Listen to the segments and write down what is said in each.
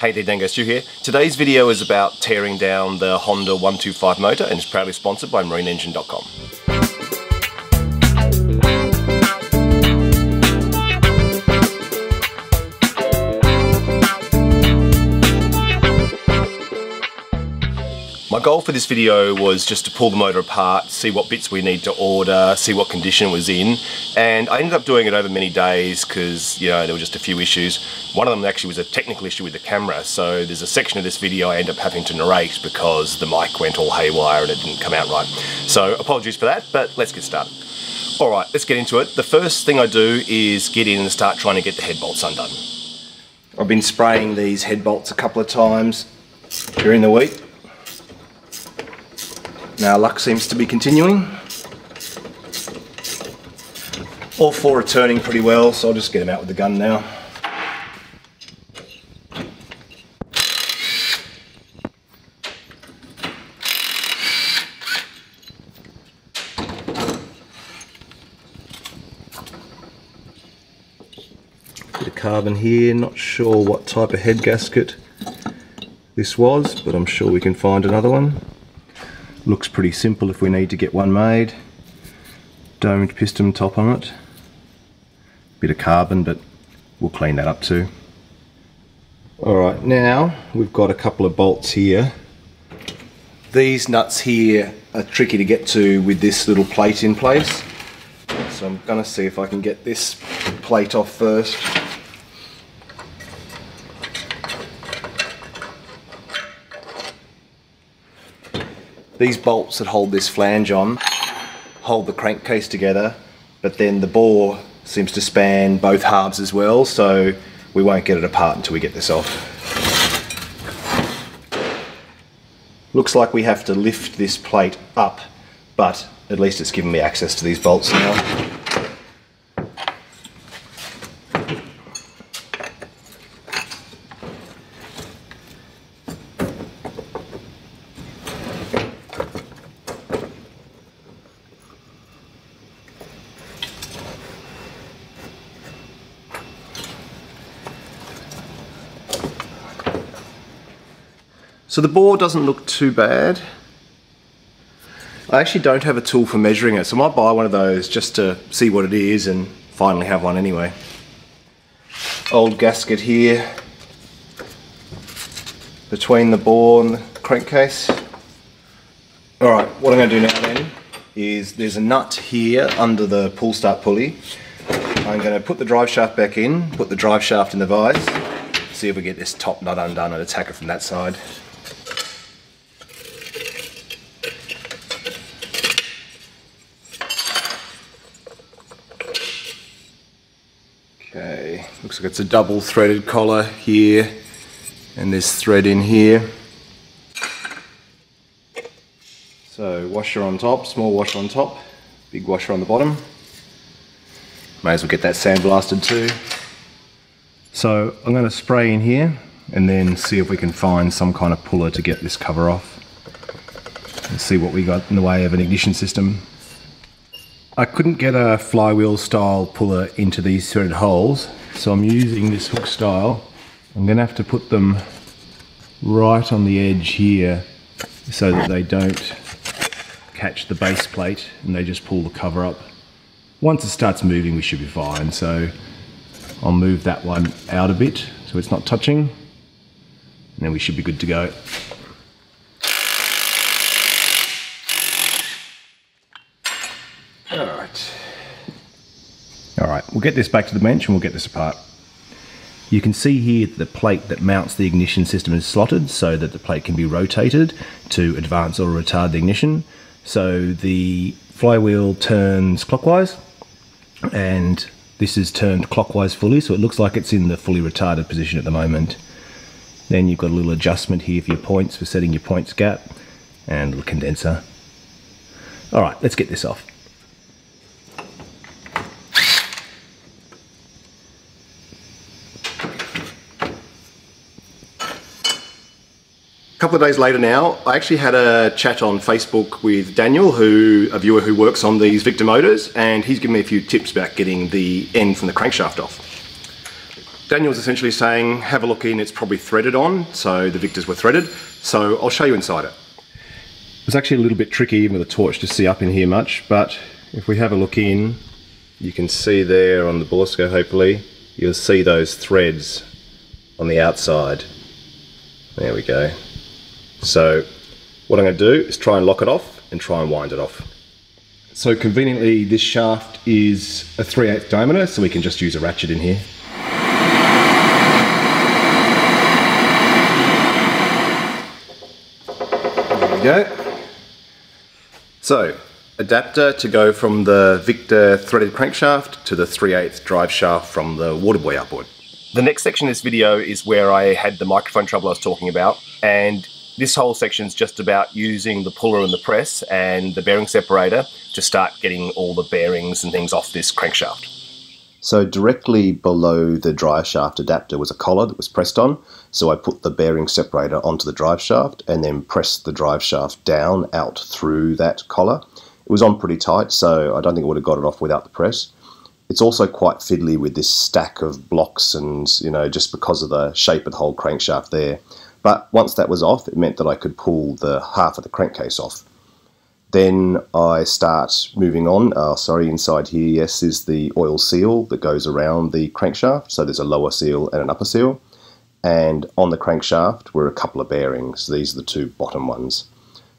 Hey there, Dangar, Stu here. Today's video is about tearing down the Honda 125 motor and is proudly sponsored by MarineEngine.com. My goal for this video was just to pull the motor apart, see what bits we need to order, see what condition it was in, and I ended up doing it over many days because, you know, there were just a few issues. One of them actually was a technical issue with the camera, so there's a section of this video I end up having to narrate because the mic went all haywire and it didn't come out right. So apologies for that, but let's get started. Alright, let's get into it. The first thing I do is get in and start trying to get the head bolts undone. I've been spraying these head bolts a couple of times during the week. Now, luck seems to be continuing. All four are turning pretty well, so I'll just get them out with the gun now. Bit of carbon here, not sure what type of head gasket this was, but I'm sure we can find another one. Looks pretty simple if we need to get one made. Domed piston top on it. Bit of carbon, but we'll clean that up too. Alright, now we've got a couple of bolts here. These nuts here are tricky to get to with this little plate in place. So I'm gonna see if I can get this plate off first. These bolts that hold this flange on hold the crankcase together, but then the bore seems to span both halves as well, so we won't get it apart until we get this off. Looks like we have to lift this plate up, but at least it's given me access to these bolts now. So the bore doesn't look too bad. I actually don't have a tool for measuring it, so I might buy one of those just to see what it is and finally have one anyway. Old gasket here between the bore and the crankcase. Alright, what I'm going to do now then is there's a nut here under the pull start pulley. I'm going to put the drive shaft back in, put the drive shaft in the vise, see if we get this top nut undone and attack it from that side. Okay, looks like it's a double threaded collar here, and there's thread in here. So washer on top, small washer on top, big washer on the bottom. May as well get that sandblasted too. So I'm going to spray in here and then see if we can find some kind of puller to get this cover off. Let's see what we got in the way of an ignition system. I couldn't get a flywheel style puller into these threaded holes, so I'm using this hook style. I'm going to have to put them right on the edge here so that they don't catch the base plate and they just pull the cover up. Once it starts moving, we should be fine, so I'll move that one out a bit so it's not touching, and then we should be good to go. All right, we'll get this back to the bench and we'll get this apart. You can see here the plate that mounts the ignition system is slotted so that the plate can be rotated to advance or retard the ignition. So the flywheel turns clockwise and this is turned clockwise fully, so it looks like it's in the fully retarded position at the moment. Then you've got a little adjustment here for your points, for setting your points gap, and a little condenser. All right, let's get this off. A couple of days later now, I actually had a chat on Facebook with Daniel, a viewer who works on these Victa motors, and he's given me a few tips about getting the end from the crankshaft off. Daniel's essentially saying, have a look in, it's probably threaded on, so the Victas were threaded, so I'll show you inside it. It's actually a little bit tricky even with a torch to see up in here much, but if we have a look in, you can see there on the Borlesco, hopefully, you'll see those threads on the outside. There we go. So what I'm going to do is try and lock it off and try and wind it off. So conveniently, this shaft is a 3/8 diameter, so we can just use a ratchet in here. There we go. So, adapter to go from the Victa threaded crankshaft to the 3/8 drive shaft from the Waterboy outboard. The next section of this video is where I had the microphone trouble I was talking about, and this whole section is just about using the puller and the press and the bearing separator to start getting all the bearings and things off this crankshaft. So directly below the drive shaft adapter was a collar that was pressed on, so I put the bearing separator onto the drive shaft and then pressed the drive shaft down out through that collar. It was on pretty tight, so I don't think I would have got it off without the press. It's also quite fiddly with this stack of blocks and, you know, just because of the shape of the whole crankshaft there. But once that was off, it meant that I could pull the half of the crankcase off. Then I start moving on. Inside here, yes, is the oil seal that goes around the crankshaft. So there's a lower seal and an upper seal. And on the crankshaft were a couple of bearings. These are the two bottom ones.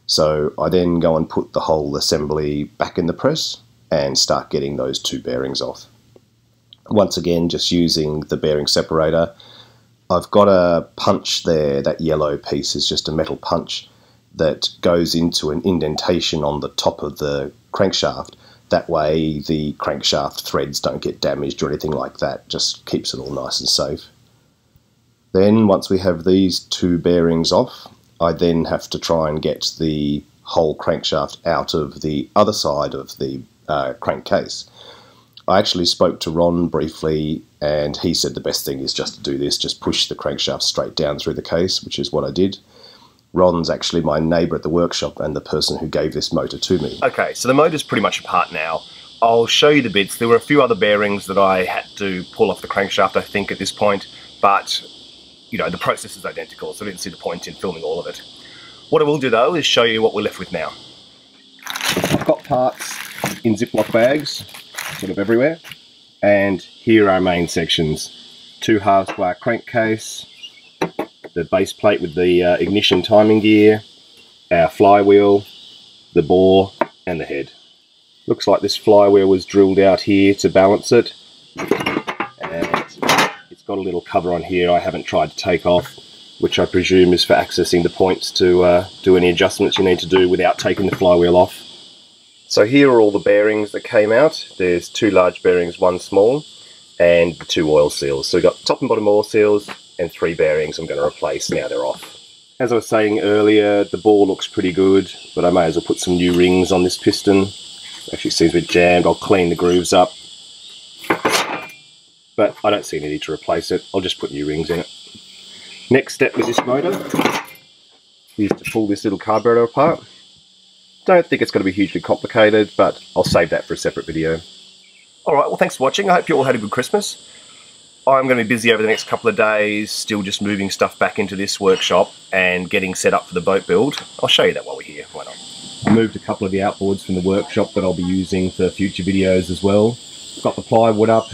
So I then go and put the whole assembly back in the press and start getting those two bearings off. Once again, just using the bearing separator. I've got a punch there. That yellow piece is just a metal punch that goes into an indentation on the top of the crankshaft. That way the crankshaft threads don't get damaged or anything like that, just keeps it all nice and safe. Then once we have these two bearings off, I then have to try and get the whole crankshaft out of the other side of the crankcase. I actually spoke to Ron briefly and he said the best thing is just to do this, just push the crankshaft straight down through the case, which is what I did. Ron's actually my neighbour at the workshop and the person who gave this motor to me. Okay, so the motor's pretty much apart now. I'll show you the bits. There were a few other bearings that I had to pull off the crankshaft, I think, at this point, but you know, the process is identical, so I didn't see the point in filming all of it. What I will do though is show you what we're left with now. I've got parts in Ziploc bags, sort of everywhere, and here are our main sections. Two halves by our crankcase, the base plate with the ignition timing gear, our flywheel, the bore, and the head. Looks like this flywheel was drilled out here to balance it. Got a little cover on here I haven't tried to take off, which I presume is for accessing the points to do any adjustments you need to do without taking the flywheel off. So here are all the bearings that came out. There's two large bearings, one small, and the two oil seals. So we've got top and bottom oil seals and three bearings I'm going to replace now they're off. As I was saying earlier, the ball looks pretty good, but I may as well put some new rings on this piston. It actually seems a bit jammed. I'll clean the grooves up. But I don't see any need to replace it. I'll just put new rings in it. Next step with this motor is to pull this little carburetor apart. Don't think it's going to be hugely complicated, but I'll save that for a separate video. Alright, well thanks for watching. I hope you all had a good Christmas. I'm going to be busy over the next couple of days, still just moving stuff back into this workshop and getting set up for the boat build. I'll show you that while we're here, why not? I moved a couple of the outboards from the workshop that I'll be using for future videos as well. Got the plywood up.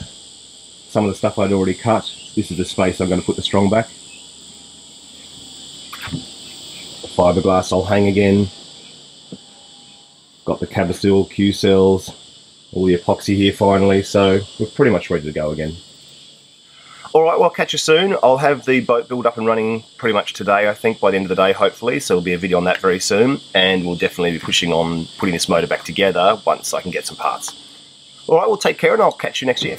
Some of the stuff I'd already cut. This is the space I'm going to put the strong back. The fiberglass I'll hang again. Got the cabosil, Q cells, all the epoxy here finally, so we're pretty much ready to go again. Alright, well I'll catch you soon. I'll have the boat build up and running pretty much today, I think, by the end of the day hopefully, so there'll be a video on that very soon, and we'll definitely be pushing on putting this motor back together once I can get some parts. Alright, well take care and I'll catch you next year.